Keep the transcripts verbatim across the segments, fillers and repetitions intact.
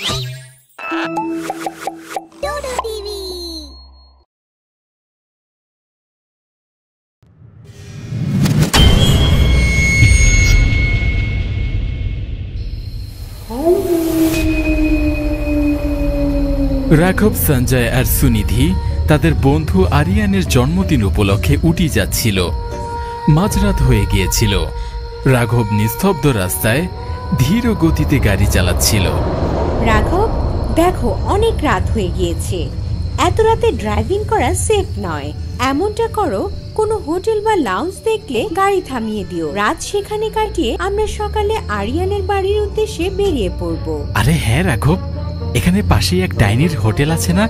রাঘব সঞ্জয় আর সুনিধি তাদের বন্ধু আরিয়ানের জন্মদিন উপলক্ষে উটি যাচ্ছিল। মাঝরাত হয়ে গিয়েছিল। রাঘব নিস্তব্ধ রাস্তায় ধীর গতিতে গাড়ি চালাচ্ছিল। রাঘব দেখো, অনেক রাত হয়ে গিয়েছে, এত রাতে ড্রাইভিং করা সেফ নয়। এমনটা করো, কোনো হোটেল বা লাউঞ্জ দেখলে গাড়ি থামিয়ে দিও। রাত সেখানে কাটিয়ে আমরা সকালে আরিয়ানের বাড়ির উদ্দেশ্যে বেরিয়ে পড়বো। আরে হ্যাঁ রাঘব, এখানে পাশেই এক ডাইনির হোটেল আছে না,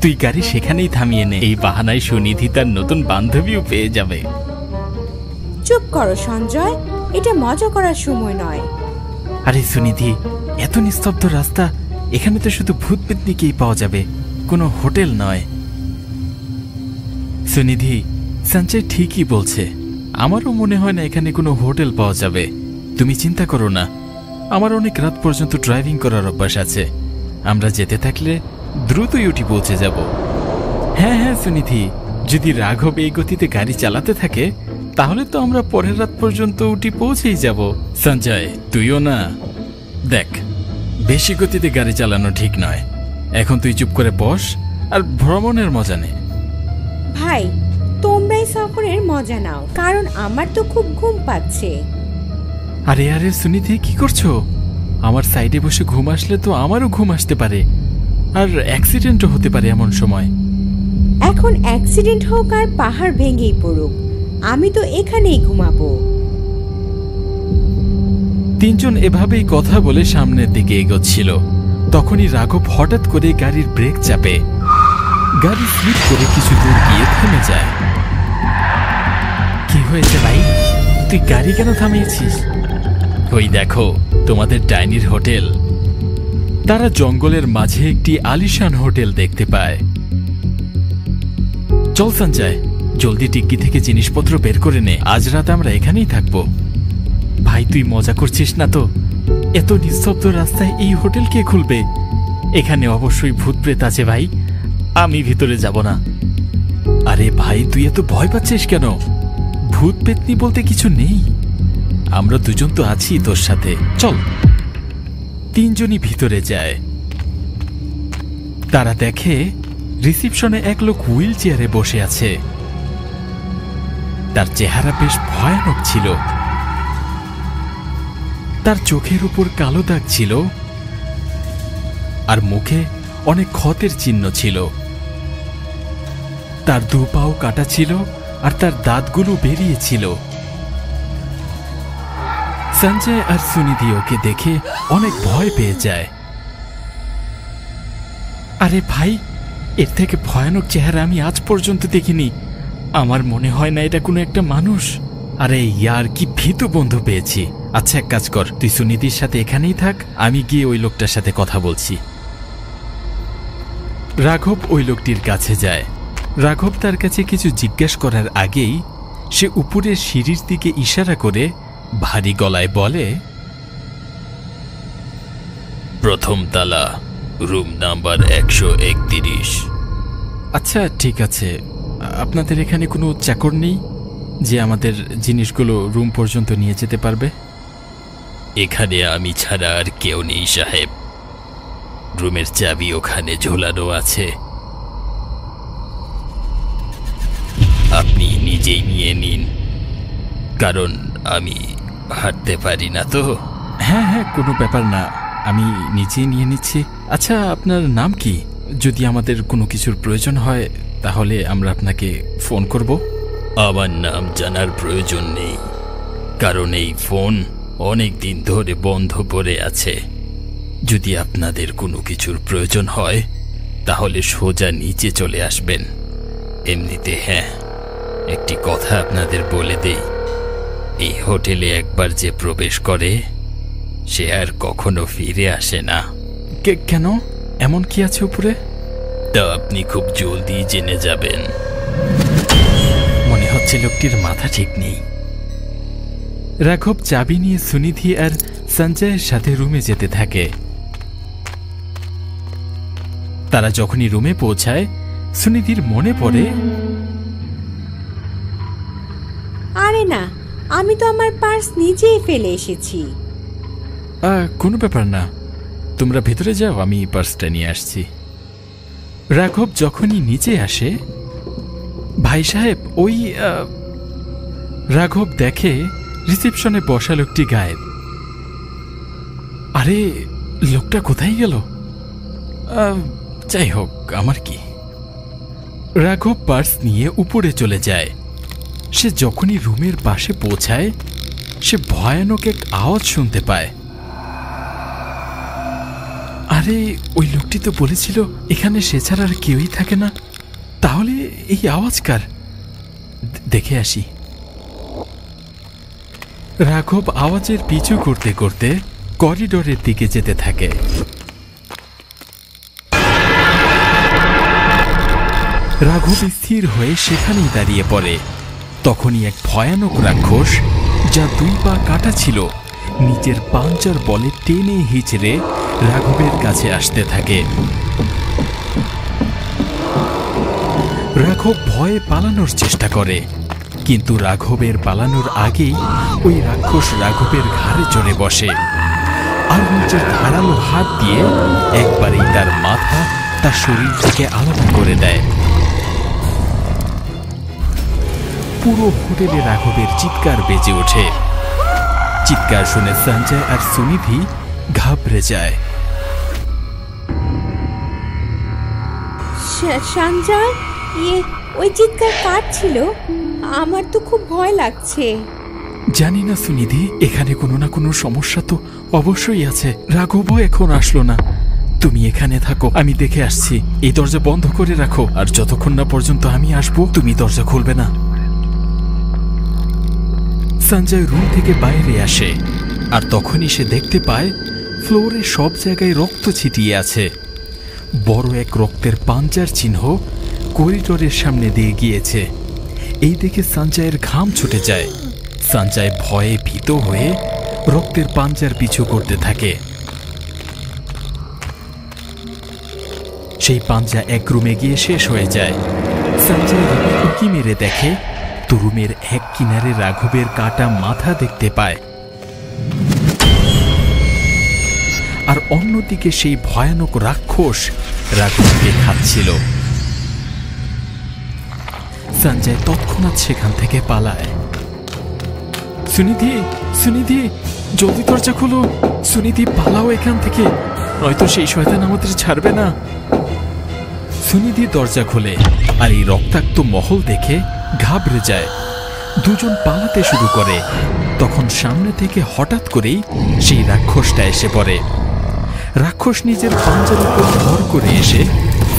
তুই গাড়ি সেখানেই থামিয়ে নে। এই বাহানায় সুনিধি তার নতুন বান্ধবীও পেয়ে যাবে। চুপ করো সঞ্জয়, এটা মজা করার সময় নয়। আরে সুনিধি, এত নিস্তব্ধ রাস্তা, এখানে তো শুধু ভূত পেতনিকেই পাওয়া যাবে, কোনো হোটেল নয়। সুনিধি, সঞ্জয় ঠিকই বলছে, আমারও মনে হয় না এখানে কোনো হোটেল পাওয়া যাবে। তুমি চিন্তা করো না, আমার অনেক রাত পর্যন্ত ড্রাইভিং করার অভ্যাস আছে, আমরা যেতে থাকলে দ্রুতই উঠি পৌঁছে যাব। হ্যাঁ হ্যাঁ সুনিধি, যদি রাঘব এই গতিতে গাড়ি চালাতে থাকে তাহলে তো আমরা পরের রাত পর্যন্ত উঠি পৌঁছেই যাব। সঞ্জয় তুইও না, দেখ বেশি গতিতে গাড়ি চালানো ঠিক নয়। এখন তুই চুপ করে বস আর ভ্রমণের মজা নে। ভাই তোমরাই সফরের মজা নাও, কারণ আমার তো খুব ঘুম পাচ্ছে। আরে আরে সুনিধি, কি করছো? আমার সাইডে বসে ঘুম আসলে তো আমারও ঘুম আসতে পারে, আর অ্যাক্সিডেন্টও হতে পারে। এমন সময় এখন অ্যাক্সিডেন্ট হোক আর পাহাড় ভেঙেই পড়ুক, আমি তো এখানেই ঘুমাবো। তিনজন এভাবেই কথা বলে সামনের দিকে এগোচ্ছিল। তখনই রাঘব হঠাৎ করে গাড়ির ব্রেক চাপে, গাড়ি স্লিপ করে কিছু দূর গিয়ে থেমে যায়। কি হয়েছে ভাই, তুই গাড়ি কেন থামিয়েছিস? ওই দেখো তোমাদের ডাইনির হোটেল। তারা জঙ্গলের মাঝে একটি আলিশান হোটেল দেখতে পায়। চল সঞ্জয়, জলদি টিক্কি থেকে জিনিসপত্র বের করে নে, আজ রাত আমরা এখানেই থাকবো। ভাই তুই মজা করছিস না তো? এত নিস্তব্ধ রাস্তায় এই হোটেল কে খুলবে? এখানে অবশ্যই ভূত প্রেত আছে ভাই, আমি ভিতরে যাব না। আরে ভাই তুই এত ভয় পাচ্ছিস কেন? ভূত পেতনি বলতে কিছু নেই, আমরা দুজন তো আছি তোর সাথে, চল। তিনজনই ভিতরে যায়। তারা দেখে রিসেপশনে এক লোক হুইল চেয়ারে বসে আছে। তার চেহারা বেশ ভয়ানক ছিল, তার চোখের উপর কালো দাগ ছিল আর মুখে অনেক ক্ষতের চিহ্ন ছিল। তার দু পাও কাটা ছিল আর তার দাঁতগুলো বেরিয়েছিল। সঞ্জয় আর সুনিধি ওকে দেখে অনেক ভয় পেয়ে যায়। আরে ভাই, এর থেকে ভয়ানক চেহারা আমি আজ পর্যন্ত দেখিনি, আমার মনে হয় না এটা কোনো একটা মানুষ। আরে ইয়ার, কি ভীতু বন্ধু পেয়েছি। আচ্ছা এক কাজ কর, তুই সুনিধির সাথে এখানেই থাক, আমি গিয়ে ওই লোকটার সাথে কথা বলছি। রাঘব ওই লোকটির কাছে যায়। রাঘব তার কাছে কিছু জিজ্ঞেস করার আগেই সে উপরের সিঁড়ির দিকে ইশারা করে ভারী গলায় বলে, প্রথম তালা, রুম নাম্বার একশো একত্রিশ। আচ্ছা ঠিক আছে, আপনাদের এখানে কোনো চাকর নেই যে আমাদের জিনিসগুলো রুম পর্যন্ত নিয়ে যেতে পারবে? এখানে আমি ছাড়া আর কেউ নেই সাহেব, রুমের চাবি ওখানে ঝোলানো আছে, আপনি নিজেই নিয়ে নিন, কারণ আমি হাঁটতে পারি না তো। হ্যাঁ হ্যাঁ কোনো ব্যাপার না, আমি নিজেই নিয়ে নিচ্ছি। আচ্ছা আপনার নাম কি? যদি আমাদের কোনো কিছুর প্রয়োজন হয় তাহলে আমরা আপনাকে ফোন করব। আমার নাম জানার প্রয়োজন নেই, কারণ এই ফোন অনেক দিন ধরে বন্ধ পড়ে আছে। যদি আপনাদের কোনো কিছুর প্রয়োজন হয় তাহলে সোজা নিচে চলে আসবেন। এমনিতে হ্যাঁ, একটি কথা আপনাদের বলে দেই, এই হোটেলে একবার যে প্রবেশ করে সে আর কখনো ফিরে আসে না। কেন? এমন কি আছে উপরে? তা আপনি খুব জলদি জেনে যাবেন। মনে হচ্ছে লোকটির মাথা ঠিক নেই। রাঘব চাবি নিয়ে সুনিধি আর সঞ্জয়ের সাথে রুমে যেতে থাকে। তারা যখনই রুমে পৌঁছায় সুনিধির মনে পড়ে, আরে না, আমি তো আমার পার্স নিজেই ফেলে এসেছি। কোনো ব্যাপার না, তোমরা ভেতরে যাও, আমি পার্সটা নিয়ে আসছি। রাঘব যখনই নিচে আসে, ভাই সাহেব ওই রাঘব দেখে রিসেপশনে বসা লোকটি গায়েব। আরে লোকটা কোথায় গেল? যাই হোক, আমার কি। রাঘব পার্স নিয়ে উপরে চলে যায়। সে যখনই রুমের পাশে পৌঁছায় সে ভয়ানক এক আওয়াজ শুনতে পায়। আরে ওই লোকটি তো বলেছিল এখানে সে ছাড়া আর কেউই থাকে না, তাহলে এই আওয়াজ কার? দেখে আসি। রাঘব আওয়াজের পিছু করতে করতে করিডোরের দিকে যেতে থাকে। রাঘব স্থির হয়ে সেখানেই দাঁড়িয়ে পড়ে। তখনই এক ভয়ানক রাক্ষস, যা দুই পা কাটা ছিল, নিজের পাঞ্জার বলে টেনে হিচড়ে রাঘবের কাছে আসতে থাকে। রাঘব ভয়ে পালানোর চেষ্টা করে, কিন্তু রাঘবের পালানোর আগেই ওই রাক্ষস রাঘবের ঘাড়ে চড়ে বসে আর নিজের ধারালো হাত দিয়ে একবারেই তার মাথা তার শরীর থেকে আলাদা করে দেয়। পুরো হোটেলে রাঘবের চিৎকার বেজে ওঠে। চিৎকার শুনে সঞ্জয় আর সুনিধি ঘাবড়ে যায়। সঞ্জয়, ওই চিৎকার কার ছিল? আমার তো খুব ভয় লাগছে। জানি না সুনিধি, এখানে কোনো না কোনো সমস্যা তো অবশ্যই আছে। রাঘবও এখন আসলো না, তুমি এখানে থাকো, আমি দেখে আসছি। এই দরজা বন্ধ করে রাখো, আর যতক্ষণ না পর্যন্ত আমি আসবো তুমি দরজা খুলবে না। সঞ্জয় রুম থেকে বাইরে আসে আর তখনই সে দেখতে পায় ফ্লোরে সব জায়গায় রক্ত ছিটিয়ে আছে। বড় এক রক্তের পাঞ্জার চিহ্ন করিডোরের সামনে দিয়ে গিয়েছে। এই দেখে সঞ্জয়ের ঘাম ছুটে যায়। সঞ্জয় ভয়ে ভীত হয়ে রক্তের পাঞ্জার পিছু করতে থাকে। সেই পাঞ্জা এক রুমে গিয়ে শেষ হয়ে যায়। সঞ্জয় রুমে উঁকি মেরে দেখে তুরুমের এক কিনারে রাঘবের কাটা মাথা দেখতে পায়, আর অন্যদিকে সেই ভয়ানক রাক্ষস রাঘবকে খাচ্ছিল। সঞ্জয় তৎক্ষণাৎ সেখান থেকে পালায়। সুনিধি, সুনিধি জলদি দরজা খোলো, সুনিধি পালাও এখান থেকে, নয়তো সেই শয়তান আমাদের ছাড়বে না। সুনিধি দরজা খোলে আর এই রক্তাক্ত মহল দেখে ঘাবড়ে যায়। দুজন পালাতে শুরু করে, তখন সামনে থেকে হঠাৎ করেই সেই রাক্ষসটা এসে পড়ে। রাক্ষস নিজের পাঞ্জার উপর ভর করে এসে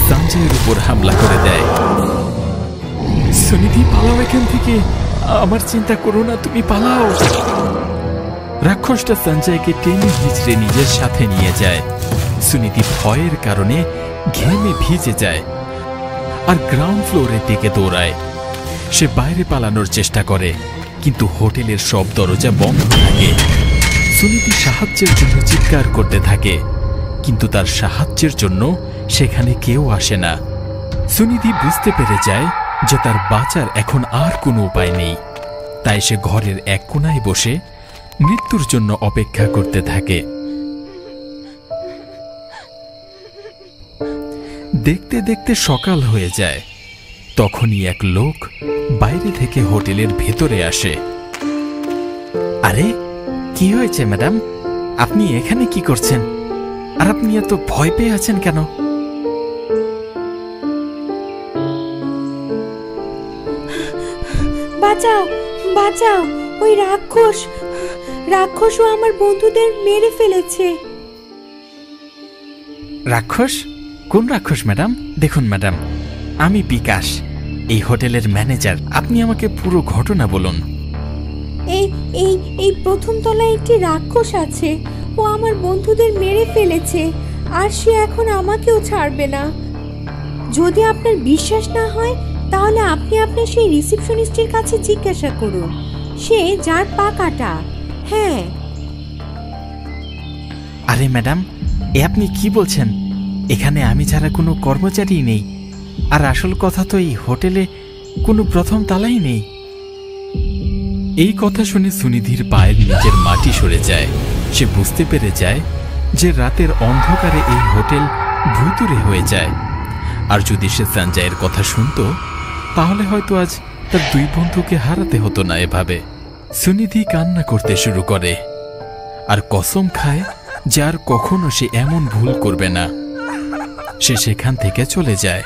সঞ্জয়ের উপর হামলা করে দেয়। সুনিধি পালাও এখান থেকে, আমার চিন্তা করো না, তুমি পালাও। রাক্ষসটা সঞ্জয়কে টেনে হিচড়ে নিজের সাথে নিয়ে যায়। সুনিধি ভয়ের কারণে ঘেমে ভিজে যায় আর গ্রাউন্ড ফ্লোরের দিকে দৌড়ায়। সে বাইরে পালানোর চেষ্টা করে, কিন্তু হোটেলের সব দরজা বন্ধ থাকে। সুনিধি সাহায্যের জন্য চিৎকার করতে থাকে, কিন্তু তার সাহায্যের জন্য সেখানে কেউ আসে না। সুনিধি বুঝতে পেরে যায় যে তার বাঁচার এখন আর কোনো উপায় নেই, তাই সে ঘরের এক কোণায় বসে মৃত্যুর জন্য অপেক্ষা করতে থাকে। দেখতে দেখতে সকাল হয়ে যায়। তখনই এক লোক বাইরে থেকে হোটেলের ভেতরে আসে। আরে কি হয়েছে ম্যাডাম, আপনি এখানে কি করছেন? আর আপনি এত ভয় পেয়ে আছেন কেন? বাঁচাও, বাঁচাও, ওই রাক্ষস রাক্ষসও আমার বন্ধুদের মেরে ফেলেছে। রাক্ষস? কোন রাক্ষস ম্যাডাম? দেখুন ম্যাডাম, আমি বিকাশ, এই হোটেলের ম্যানেজার। আপনি আমাকে পুরো ঘটনা বলুন। এই এই এই প্রথম তলায় একটি রাক্ষস আছে, ও আমার বন্ধুদের মেরে ফেলেছে, আর সে এখন আমাকেও ছাড়বে না। যদি আপনার বিশ্বাস না হয় তাহলে আপনি আপনার সেই রিসেপশনিস্টের কাছে জিজ্ঞাসা করুন, সে যার পা কাটা। হ্যাঁ। আরে ম্যাডাম, এ আপনি কি বলছেন? এখানে আমি ছাড়া কোনো কর্মচারী নেই, আর আসল কথা তো এই হোটেলে কোনো প্রথম তালাই নেই। এই কথা শুনে সুনিধির পায়ের নিচের মাটি সরে যায়। সে বুঝতে পেরে যায় যে রাতের অন্ধকারে এই হোটেল ভুতুড়ে হয়ে যায়। আর যদি সে সঞ্জয়ের কথা শুনত তাহলে হয়তো আজ তার দুই বন্ধুকে হারাতে হতো না এভাবে। সুনিধি কান্না করতে শুরু করে আর কসম খায় যে আর কখনো সে এমন ভুল করবে না। সে সেখান থেকে চলে যায়।